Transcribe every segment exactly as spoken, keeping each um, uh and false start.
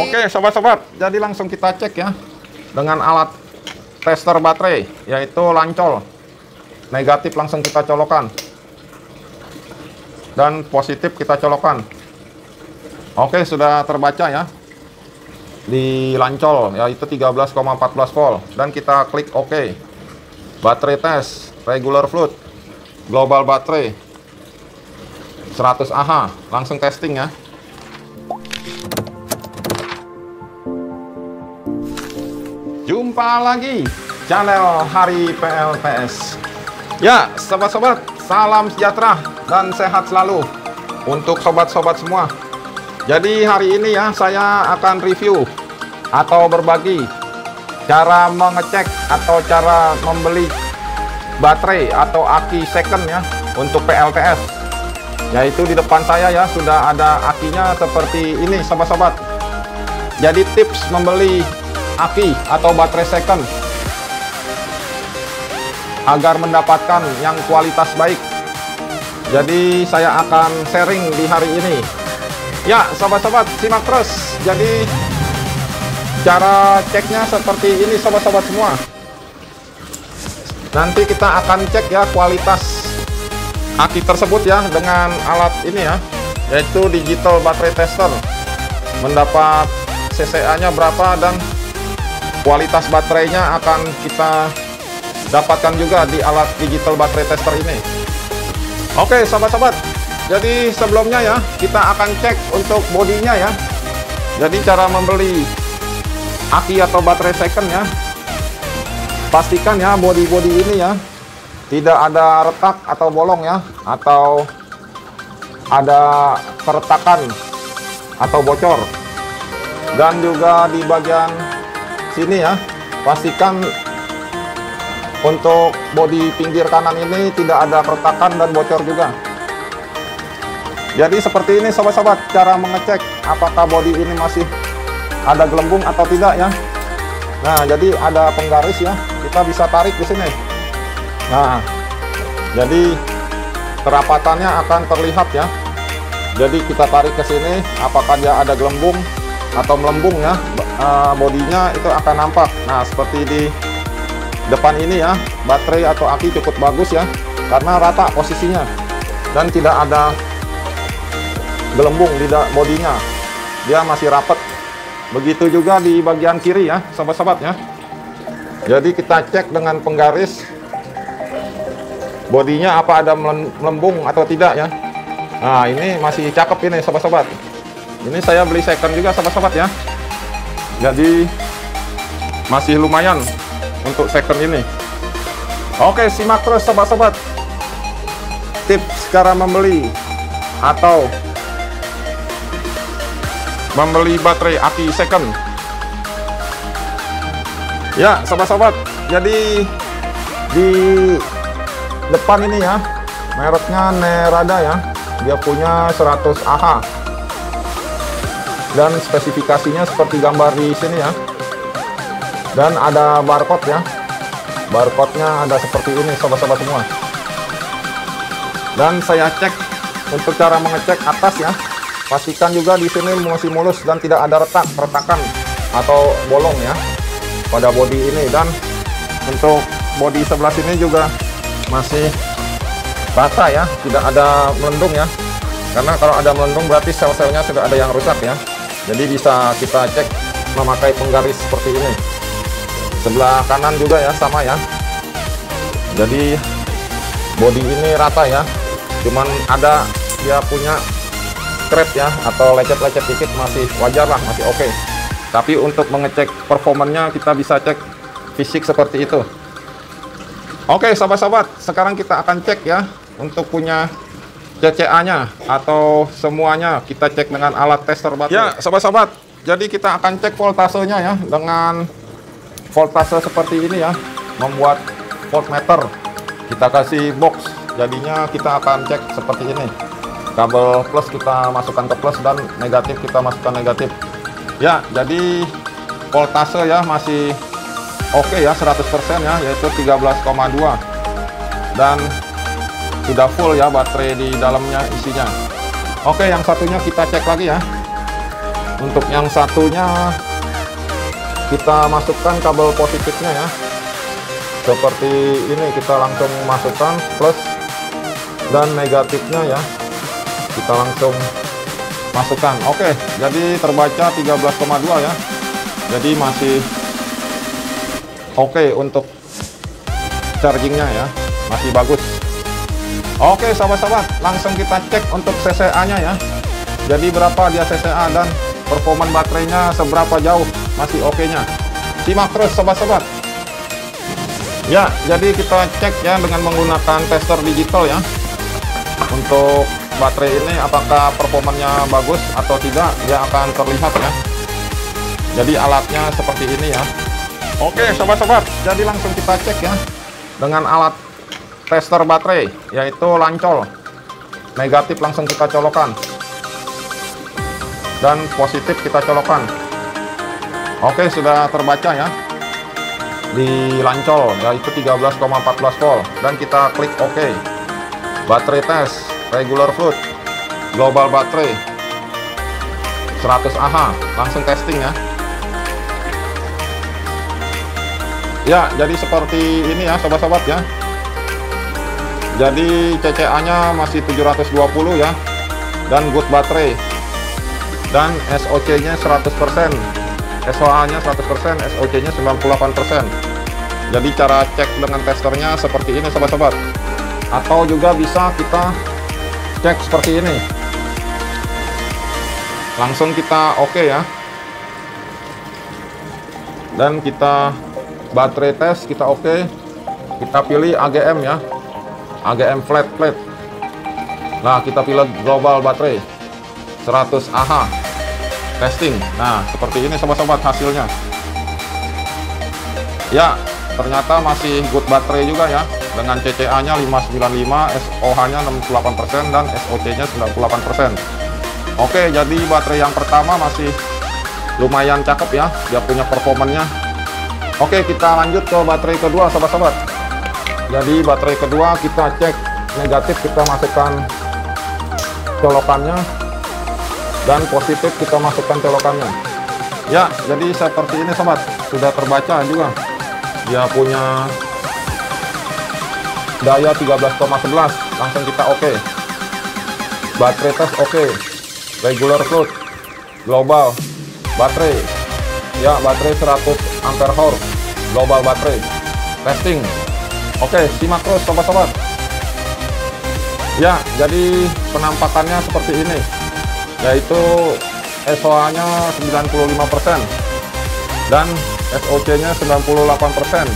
Oke sobat-sobat, jadi langsung kita cek ya dengan alat tester baterai, yaitu lancol. Negatif langsung kita colokan dan positif kita colokan. Oke, sudah terbaca ya di lancol, yaitu tiga belas koma empat belas volt, dan kita klik OK. Baterai tes regular flood global baterai seratus Ah, langsung testing ya. Jumpa lagi channel Hari P L T S. Ya, sobat-sobat, salam sejahtera dan sehat selalu untuk sobat-sobat semua. Jadi hari ini ya, saya akan review atau berbagi cara mengecek atau cara membeli baterai atau aki second ya untuk P L T S. Yaitu di depan saya ya, sudah ada akinya seperti ini sobat-sobat. Jadi tips membeli aki atau baterai second agar mendapatkan yang kualitas baik. Jadi saya akan sharing di hari ini. Ya sobat-sobat, simak terus. Jadi cara ceknya seperti ini sobat-sobat semua. Nanti kita akan cek ya kualitas aki tersebut ya dengan alat ini ya, yaitu digital battery tester. Mendapat C C A-nya berapa dan kualitas baterainya akan kita dapatkan juga di alat digital baterai tester ini. Oke sobat-sobat, jadi sebelumnya ya kita akan cek untuk bodinya ya. Jadi cara membeli aki atau baterai second ya, pastikan ya bodi-bodi ini ya tidak ada retak atau bolong ya, atau ada keretakan atau bocor. Dan juga di bagian sini ya, pastikan untuk bodi pinggir kanan ini tidak ada keretakan dan bocor juga. Jadi seperti ini sobat-sobat cara mengecek apakah bodi ini masih ada gelembung atau tidak ya. Nah, jadi ada penggaris ya, kita bisa tarik di sini. Nah, jadi kerapatannya akan terlihat ya. Jadi kita tarik ke sini, apakah dia ada gelembung atau melembung ya, bodinya itu akan nampak. Nah, seperti di depan ini ya, baterai atau aki cukup bagus ya karena rata posisinya dan tidak ada gelembung di bodinya, dia masih rapat. Begitu juga di bagian kiri ya sobat-sobat ya. Jadi kita cek dengan penggaris bodinya, apa ada melembung atau tidak ya. Nah, ini masih cakep ini sobat-sobat, ini saya beli second juga sobat-sobat ya, jadi masih lumayan untuk second ini. Oke, simak terus sobat-sobat tips cara membeli atau membeli baterai aki second. Ya sobat-sobat, jadi di depan ini ya, mereknya Narada ya, dia punya seratus Ah, dan spesifikasinya seperti gambar di sini ya. Dan ada barcode ya, barcode-nya ada seperti ini sobat-sobat semua. Dan saya cek untuk cara mengecek atas ya, pastikan juga di sini masih mulus dan tidak ada retak, retakan atau bolong ya pada bodi ini. Dan untuk bodi sebelah sini juga masih rata ya, tidak ada melendung ya, karena kalau ada melendung berarti sel-selnya sudah ada yang rusak ya. Jadi bisa kita cek memakai penggaris seperti ini. Sebelah kanan juga ya, sama ya. Jadi bodi ini rata ya, cuman ada dia punya scratch ya atau lecet-lecet dikit, masih wajar lah, masih oke. Tapi untuk mengecek performanya kita bisa cek fisik seperti itu. Oke sobat-sobat, sekarang kita akan cek ya untuk punya C C A-nya atau semuanya kita cek dengan alat tester baterai. Ya sobat-sobat, jadi kita akan cek voltasenya ya dengan voltase seperti ini ya, membuat voltmeter. Kita kasih box, jadinya kita akan cek seperti ini. Kabel plus kita masukkan ke plus dan negatif kita masukkan negatif. Ya, jadi voltase ya masih oke okay ya, seratus persen ya, yaitu tiga belas koma dua. Dan sudah full ya baterai di dalamnya isinya. Oke, yang satunya kita cek lagi ya. Untuk yang satunya kita masukkan kabel positifnya ya, seperti ini kita langsung masukkan plus dan negatifnya ya, kita langsung masukkan. Oke, jadi terbaca tiga belas koma dua ya, jadi masih oke untuk chargingnya ya, masih bagus. Oke sahabat-sahabat, langsung kita cek untuk C C A nya ya, jadi berapa dia C C A dan performan baterainya seberapa jauh, masih oke nya. Simak terus sobat-sobat ya. Jadi kita cek ya dengan menggunakan tester digital ya, untuk baterai ini apakah performanya bagus atau tidak, dia akan terlihat ya. Jadi alatnya seperti ini ya. Oke sobat-sobat, jadi langsung kita cek ya dengan alat tester baterai, yaitu lancol negatif langsung kita colokan dan positif kita colokan. Oke, sudah terbaca ya di lancol, yaitu tiga belas koma empat belas volt, dan kita klik OK. Baterai tes regular flood global baterai seratus Ah, langsung testing ya. Ya, jadi seperti ini ya sobat-sobat ya. Jadi C C A nya masih tujuh ratus dua puluh ya, dan good baterai, dan S O C nya seratus persen, S O A nya seratus persen, S O C nya sembilan puluh delapan persen. Jadi cara cek dengan testernya seperti ini sobat-sobat, atau juga bisa kita cek seperti ini, langsung kita oke okay ya, dan kita baterai tes kita oke okay. Kita pilih A G M ya, A G M flat flat. Nah, kita pilih global baterai seratus Ah, testing. Nah, seperti ini sobat-sobat hasilnya ya, ternyata masih good baterai juga ya, dengan C C A nya lima ratus sembilan puluh lima, S O H nya enam puluh delapan persen, dan S O C nya sembilan puluh delapan persen. Oke, jadi baterai yang pertama masih lumayan cakep ya, dia punya performanya. Oke, kita lanjut ke baterai kedua sobat-sobat. Jadi baterai kedua kita cek negatif, kita masukkan colokannya, dan positif kita masukkan colokannya ya. Jadi seperti ini sobat, sudah terbaca juga, dia punya daya tiga belas koma sebelas, langsung kita oke okay. Baterai tes oke okay. Regular flood global baterai ya, baterai seratus ampere hour global baterai testing. Oke okay, simak terus sobat-sobat ya. Jadi penampakannya seperti ini, yaitu S O A nya sembilan puluh lima persen dan S O C nya sembilan puluh delapan persen,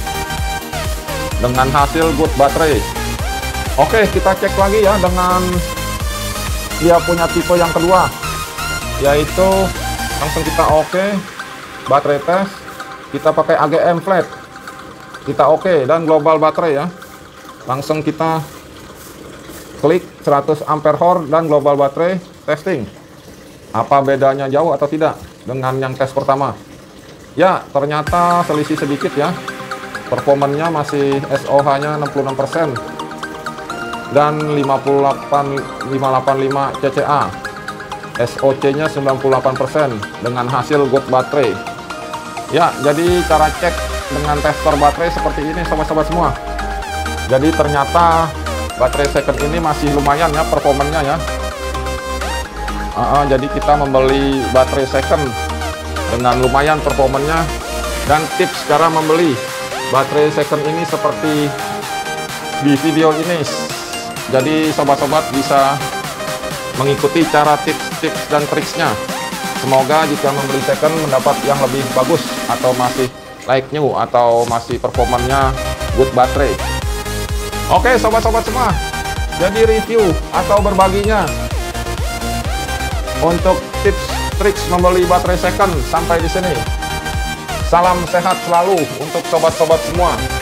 dengan hasil good baterai. Oke, kita cek lagi ya dengan dia punya tipe yang kedua, yaitu langsung kita oke, baterai tes kita pakai A G M flat, kita oke, dan global baterai ya, langsung kita klik seratus ampere hour dan global baterai testing. Apa bedanya jauh atau tidak dengan yang tes pertama? Ya, ternyata selisih sedikit ya. Performanya masih S O H-nya enam puluh enam persen dan lima puluh delapan koma lima delapan lima C C A. S O C-nya sembilan puluh delapan persen dengan hasil good baterai. Ya, jadi cara cek dengan tester baterai seperti ini sobat-sobat semua. Jadi ternyata baterai second ini masih lumayan ya performanya ya. Uh, uh, jadi kita membeli baterai second dengan lumayan performanya, dan tips cara membeli baterai second ini seperti di video ini. Jadi sobat-sobat bisa mengikuti cara tips-tips dan triksnya. Semoga jika membeli second mendapat yang lebih bagus, atau masih like new, atau masih performanya good baterai. Oke sobat-sobat semua, jadi review atau berbaginya untuk tips triks membeli baterai second sampai di sini. Salam sehat selalu untuk sobat-sobat semua.